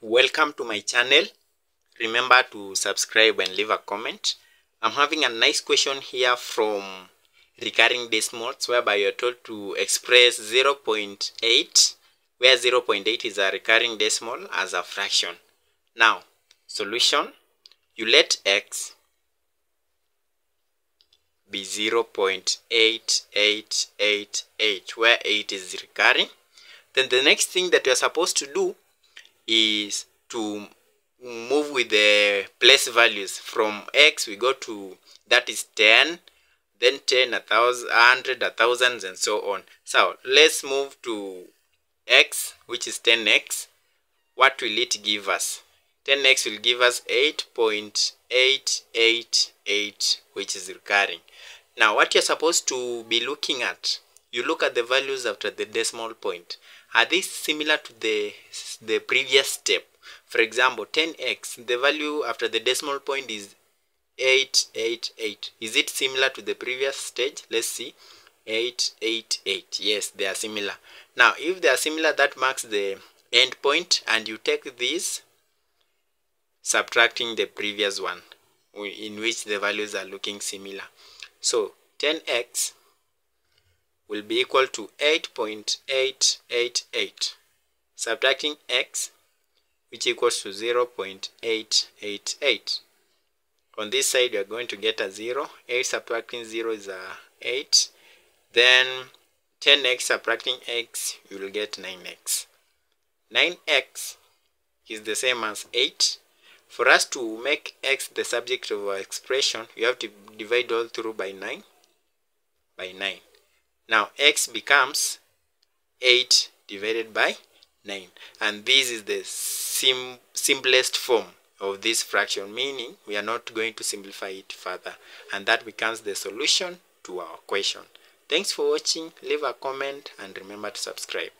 Welcome to my channel. Remember to subscribe and leave a comment. I'm having a nice question here from recurring decimals, whereby you're told to express 0.8, where 0.8 is a recurring decimal, as a fraction. Now, solution, you let x be 0.8888, where 8 is recurring. Then the next thing that you're supposed to do is to move with the place values. From x we go to, that is 10, then 10, 1,000, 100, 1,000, and so on. So let's move to x, which is 10x. What will it give us? 10x will give us 8.888, which is recurring. Now what you're supposed to be looking at, you look at the values after the decimal point. Are they similar to the previous step? For example, 10x, the value after the decimal point is 888. Is it similar to the previous stage? Let's see. 888. Yes, they are similar. Now, if they are similar, that marks the end point, and you take this, subtracting the previous one, in which the values are looking similar. So, 10x will be equal to 8.888, subtracting x, which equals to 0.888. On this side you are going to get a 0. 8 subtracting 0 is a 8. Then 10x subtracting x, you will get 9x. 9x is the same as 8. For us to make x the subject of our expression, you have to divide all through by 9 by 9. Now x becomes 8 divided by 9, and this is the simplest form of this fraction, meaning we are not going to simplify it further, and that becomes the solution to our question. Thanks for watching. Leave a comment and remember to subscribe.